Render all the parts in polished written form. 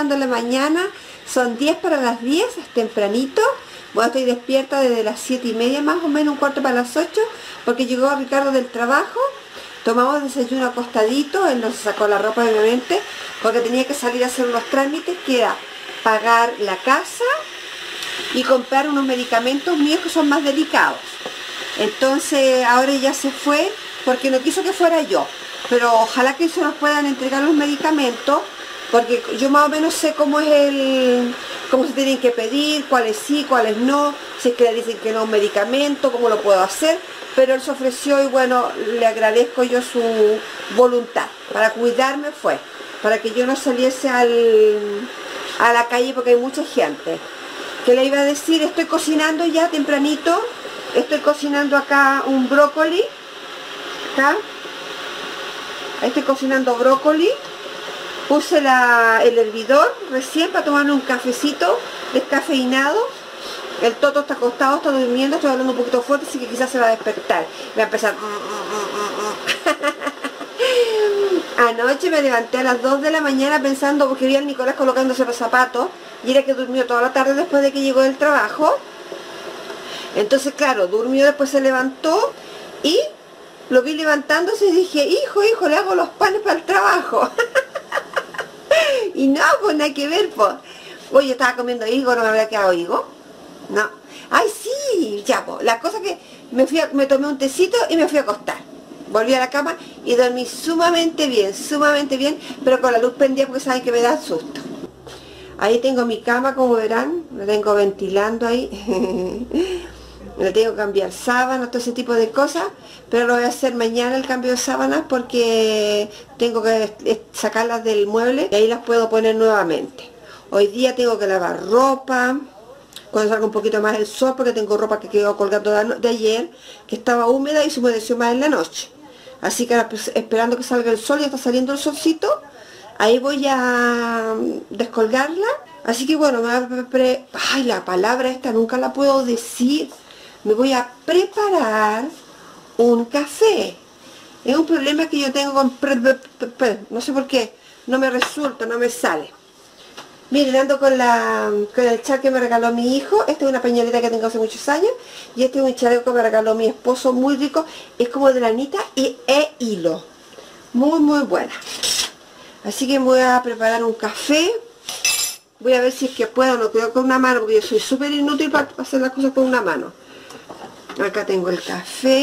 empezando la mañana, son 10 para las 10, es tempranito. Bueno, estoy despierta desde las 7:30 más o menos, un cuarto para las 8, porque llegó Ricardo del trabajo. Tomamos desayuno acostadito, él nos sacó la ropa obviamente, porque tenía que salir a hacer unos trámites, que era pagar la casa y comprar unos medicamentos míos que son más delicados. Entonces ahora ya se fue, porque no quiso que fuera yo, pero ojalá que se nos puedan entregar los medicamentos, porque yo más o menos sé cómo es cómo se tienen que pedir, cuáles sí, cuáles no, si es que le dicen que no un medicamento, cómo lo puedo hacer. Pero él se ofreció y bueno, le agradezco yo su voluntad, para cuidarme fue, para que yo no saliese a la calle, porque hay mucha gente. ¿Qué le iba a decir? Estoy cocinando ya tempranito, estoy cocinando acá un brócoli, acá. Ahí estoy cocinando brócoli. Puse el hervidor recién para tomarme un cafecito descafeinado. El Toto está acostado, está durmiendo, estoy hablando un poquito fuerte, así que quizás se va a despertar. Va a empezar. Anoche me levanté a las 2 de la mañana pensando, porque vi al Nicolás colocándose los zapatos, y era que durmió toda la tarde después de que llegó del trabajo. Entonces, claro, durmió, después se levantó y lo vi levantándose y dije, hijo, le hago los panes para el trabajo. Y no, pues nada que ver, pues. Oye, estaba comiendo higo, no me había quedado higo. No. ¡Ay, sí! Ya, pues. La cosa que me tomé un tecito y me fui a acostar. Volví a la cama y dormí sumamente bien, pero con la luz prendida porque saben que me da susto. Ahí tengo mi cama, como verán, la tengo ventilando ahí. Le tengo que cambiar sábanas, todo ese tipo de cosas, pero lo voy a hacer mañana el cambio de sábanas, porque tengo que sacarlas del mueble y ahí las puedo poner nuevamente. Hoy día tengo que lavar ropa, cuando salga un poquito más el sol, porque tengo ropa que quedó colgando de ayer, que estaba húmeda y se humedeció más en la noche. Así que ahora, pues, esperando que salga el sol, ya está saliendo el solcito, ahí voy a descolgarla. Así que bueno, ay, la palabra esta nunca la puedo decir. Me voy a preparar un café. Es un problema que yo tengo con... no sé por qué. No me resulta, no me sale. Miren, ando con el chal que me regaló mi hijo. Esta es una pañoleta que tengo hace muchos años. Y este es un chaleco que me regaló mi esposo, muy rico. Es como de lanita e hilo. Muy buena. Así que voy a preparar un café. Voy a ver si es que puedo, no creo, con una mano, porque yo soy súper inútil para hacer las cosas con una mano. Acá tengo el café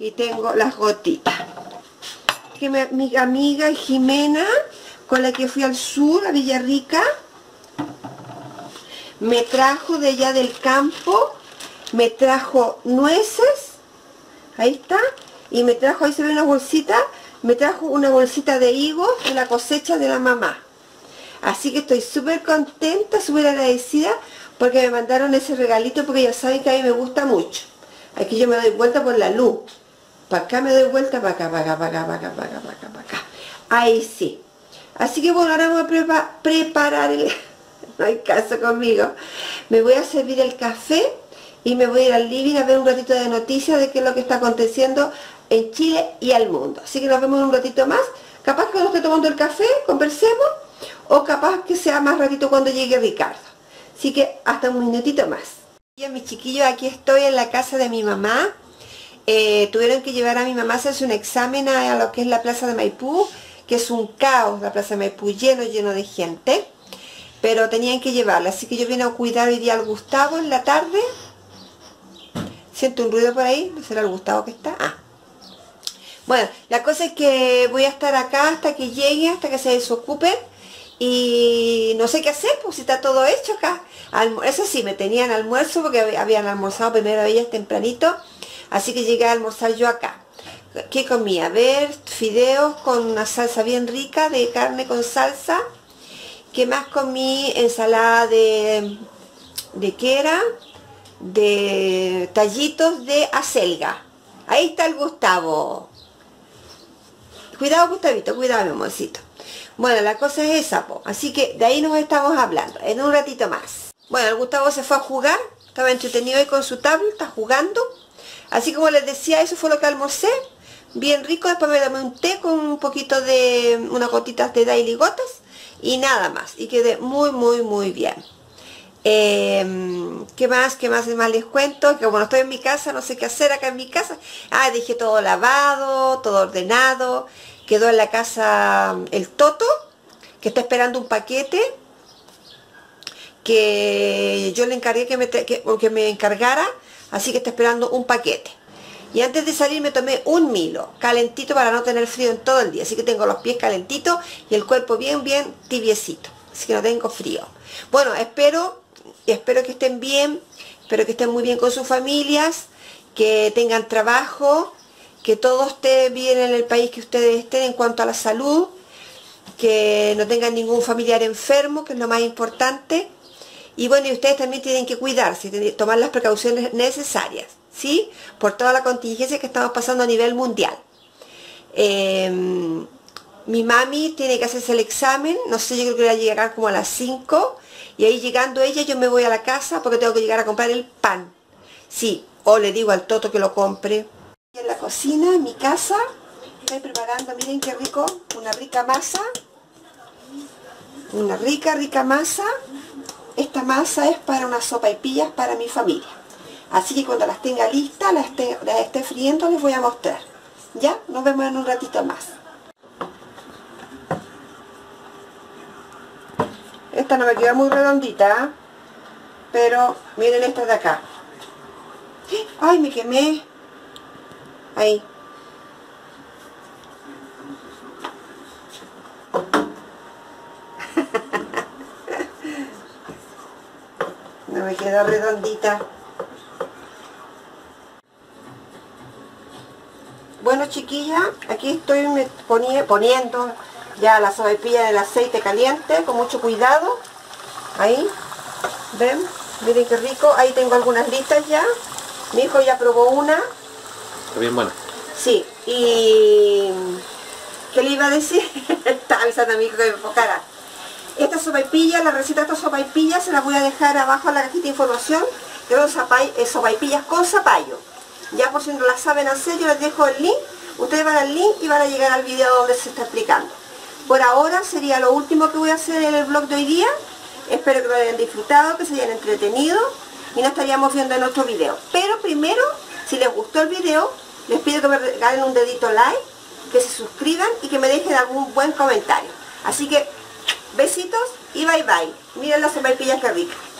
y tengo las gotitas que mi amiga Jimena, con la que fui al sur, a Villarrica, me trajo de allá del campo, me trajo nueces, ahí está, y me trajo, ahí se ve una bolsita, me trajo una bolsita de higos de la cosecha de la mamá. Así que estoy súper contenta, súper agradecida, porque me mandaron ese regalito, porque ya saben que a mí me gusta mucho. Aquí yo me doy vuelta por la luz. Para acá me doy vuelta, para acá, para acá, para acá, para acá, para acá, para acá, para acá. Ahí sí. Así que bueno, ahora vamos a preparar el... No hay caso conmigo. Me voy a servir el café y me voy a ir al living a ver un ratito de noticias de qué es lo que está aconteciendo en Chile y al mundo. Así que nos vemos en un ratito más. Capaz que cuando esté tomando el café, conversemos. O capaz que sea más ratito cuando llegue Ricardo. Así que hasta un minutito más. Mis chiquillos, aquí estoy en la casa de mi mamá. Tuvieron que llevar a mi mamá a hacerse un examen a lo que es la Plaza de Maipú, que es un caos, la Plaza de Maipú, lleno de gente, pero tenían que llevarla, así que yo vine a cuidar hoy día al Gustavo en la tarde. Siento un ruido por ahí, ¿no será el Gustavo que está? Ah. Bueno, la cosa es que voy a estar acá hasta que llegue, hasta que se desocupen. Y no sé qué hacer, pues si está todo hecho acá. Eso sí, me tenían almuerzo, porque habían almorzado primero ellas tempranito. Así que llegué a almorzar yo acá. ¿Qué comí? A ver, fideos con una salsa bien rica, de carne con salsa. ¿Qué más comí? Ensalada de ¿qué era? De tallitos de acelga. Ahí está el Gustavo. Cuidado, Gustavito, cuidado, mi amorcito. Bueno, la cosa es esa, po. Así que de ahí nos estamos hablando, en un ratito más. Bueno, el Gustavo se fue a jugar, estaba entretenido ahí con su tablet, está jugando. Así como les decía, eso fue lo que almorcé, bien rico. Después me tomé un té con un poquito de, unas gotitas de dailigotas. y nada más, y quedé muy bien. ¿Qué más les cuento? Que bueno, estoy en mi casa, no sé qué hacer acá en mi casa. Ah, dejé todo lavado, todo ordenado. Quedó en la casa el Toto, que está esperando un paquete que yo le encargué que me encargara, así que está esperando un paquete. Y antes de salir me tomé un Milo, calentito, para no tener frío en todo el día. Así que tengo los pies calentitos y el cuerpo bien tibiecito. Así que no tengo frío. Bueno, espero que estén bien, espero que estén muy bien con sus familias, que tengan trabajo, que todo esté bien en el país que ustedes estén en cuanto a la salud, que no tengan ningún familiar enfermo, que es lo más importante. Y bueno, y ustedes también tienen que cuidarse, tomar las precauciones necesarias, ¿sí? Por toda la contingencia que estamos pasando a nivel mundial. Mi mami tiene que hacerse el examen, no sé, yo creo que voy a llegar como a las 5, y ahí llegando ella yo me voy a la casa porque tengo que llegar a comprar el pan. Sí, o le digo al Toto que lo compre. En la cocina, en mi casa, estoy preparando, miren qué rico, una rica masa. Una rica masa. Esta masa es para unas sopaipillas para mi familia. Así que cuando las tenga listas, las esté friendo, les voy a mostrar. Ya, nos vemos en un ratito más. Esta no me queda muy redondita, pero miren esta de acá. ¡Ay, me quemé! Ahí. No me queda redondita. Bueno, chiquilla, aquí estoy poniendo... ya la sopaipilla en el aceite caliente, con mucho cuidado. Ahí, ven, miren qué rico. Ahí tengo algunas listas ya. Mi hijo ya probó una. Está bien buena. Sí, y... ¿qué le iba a decir? Estaba avisando a mi hijo que me enfocara. Esta sopaipilla, la receta de esta sopaipilla, se la voy a dejar abajo en la cajita de información. Creo que sopaipillas con zapallo. Ya por si no la saben hacer, yo les dejo el link. Ustedes van al link y van a llegar al video donde se está explicando. Por ahora sería lo último que voy a hacer en el vlog de hoy día. Espero que lo hayan disfrutado, que se hayan entretenido. Y nos estaríamos viendo en otro video. Pero primero, si les gustó el video, les pido que me regalen un dedito like, que se suscriban y que me dejen algún buen comentario. Así que, besitos y bye bye. Miren las sopaipillas que ricas.